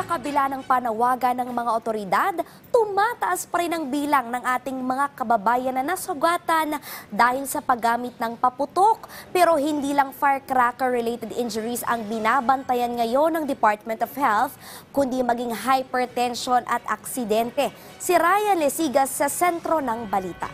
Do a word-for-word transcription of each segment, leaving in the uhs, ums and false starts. sa kabila ng panawagan ng mga otoridad, tumataas pa rin ang bilang ng ating mga kababayan na nasugatan dahil sa paggamit ng paputok. Pero hindi lang firecracker-related injuries ang binabantayan ngayon ng Department of Health, kundi maging hypertension at aksidente. Si Ryan Lesigas sa Sentro ng Balita.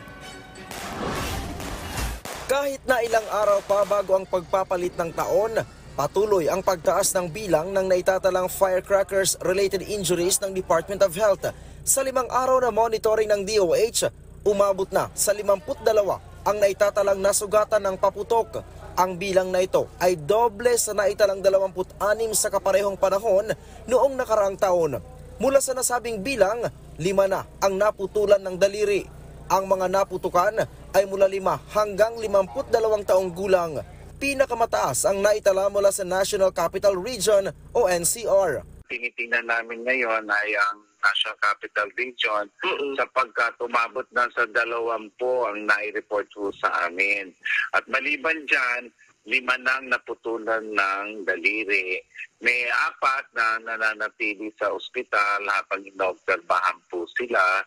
Kahit na ilang araw pa bago ang pagpapalit ng taon, patuloy ang pagtaas ng bilang ng naitatalang firecrackers-related injuries ng Department of Health. Sa limang araw na monitoring ng D O H, umabot na sa limampu't dalawa ang naitatalang nasugatan ng paputok. Ang bilang na ito ay doble sa naitalang dalawampu't anim sa kaparehong panahon noong nakaraang taon. Mula sa nasabing bilang, lima na ang naputulan ng daliri. Ang mga naputukan ay mula lima hanggang limampu't dalawang taong gulang. Pinakamataas ang naitala mula sa National Capital Region o N C R. Tinitingnan namin ngayon ay ang National Capital Region sapagkat umabot na sa dalawampu ang nai-report sa amin. At maliban dyan, lima nang naputulan ng daliri. May apat na nananatili sa ospital habang inobserbahan po sila.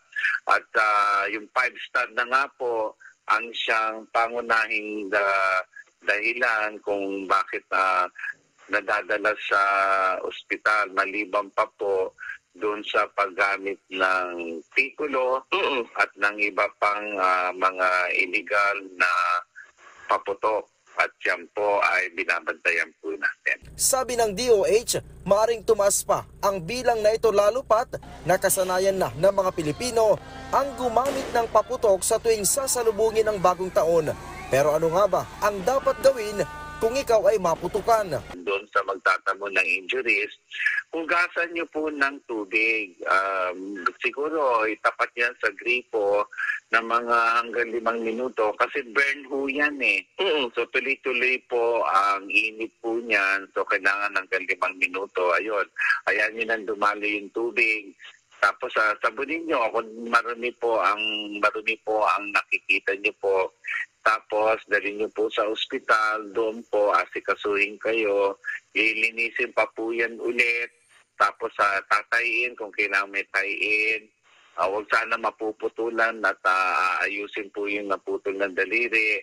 At uh, yung five-star na nga po ang siyang pangunahing da dahilan kung bakit uh, nadadala sa ospital. Maliban pa po doon sa paggamit ng tikulo at ng iba pang uh, mga illegal na paputok. At yan po ay binabantayan po natin. Sabi ng D O H, maaaring tumaas pa ang bilang na ito lalo pat nakasanayan na ng mga Pilipino ang gumamit ng paputok sa tuwing sasalubungin ang bagong taon. Pero ano nga ba ang dapat gawin kung ikaw ay maputukan? Doon sa magtatamo ng injuries, hugasan niyo po ng tubig. Um, siguro itapat yan sa gripo na mga hanggang limang minuto kasi burn ho yan eh. Mm-hmm. So tuloy-tuloy po ang init po niyan. So kailangan hanggang limang minuto. Ayun, ayan yun ang dumali yung tubig. Tapos uh, sabunin niyo kung marumi po ang, marumi po ang nakikita niyo po. Tapos, dali niyo po sa ospital, doon po asikasuhin kayo, ilinisin pa po yan ulit, tapos uh, tatayin kung kailangan may tayin. Uh, huwag sana mapuputulan at uh, ayusin po yung naputol ng daliri.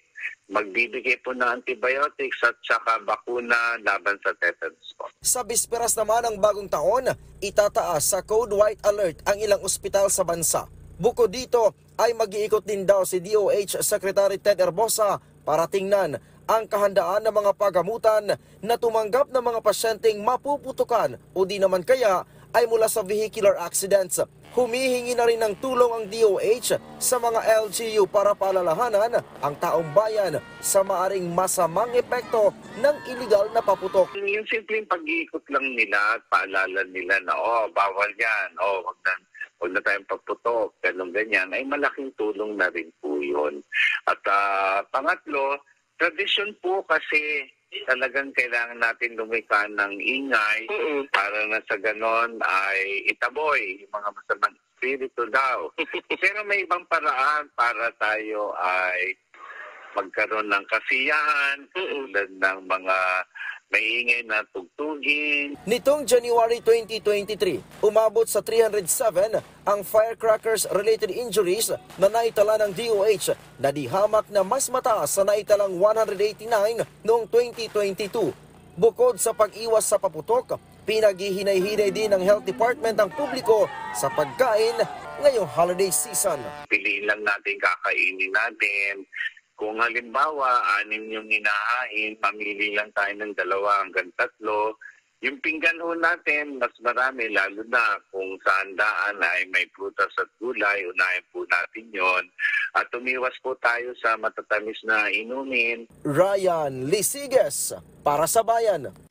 Magbibigay po ng antibiotics at saka bakuna laban sa tetanus po. Sa bisperas naman ng bagong taon, itataas sa Code White Alert ang ilang ospital sa bansa. Bukod dito ay mag-iikot din daw si D O H Secretary Ted Erbosa para tingnan ang kahandaan ng mga pagamutan na tumanggap ng mga pasyenteng mapuputukan o di naman kaya ay mula sa vehicular accidents. Humihingi na rin ng tulong ang D O H sa mga L G U para paalalahanan ang taong bayan sa maaring masamang epekto ng illegal na paputok. Yung simpleng pag-iikot lang nila at paalala nila na oh, bawal yan, oh, wag na. Huwag na tayong pagputok, ganun ganyan, ay malaking tulong na rin po yun. At uh, pangatlo, tradisyon po kasi talagang kailangan natin lumika ng ingay mm-mm. para na sa ganon ay itaboy yung mga masamang espiritu daw. Pero may ibang paraan para tayo ay magkaroon ng kasiyahan, tulad ng mga maingay na tugtugin. Nitong January twenty twenty-three, umabot sa three hundred seven ang firecrackers-related injuries na naitala ng D O H na di hamak na mas mataas sa naitalang one hundred eighty-nine noong twenty twenty-two. Bukod sa pag-iwas sa paputok, pinaghihinay-hinay din ng Health Department ang publiko sa pagkain ngayong holiday season. Piliin lang natin kakainin natin. Kung halimbawa, anim yung inahain, pamili lang tayo ng dalawa hanggang tatlo. Yung pinggan ho natin, mas marami, lalo na kung sa handaan ay may prutas at gulay, unahin po natin yon. At umiwas po tayo sa matatamis na inumin. Ryan Lesigas, para sa Bayan.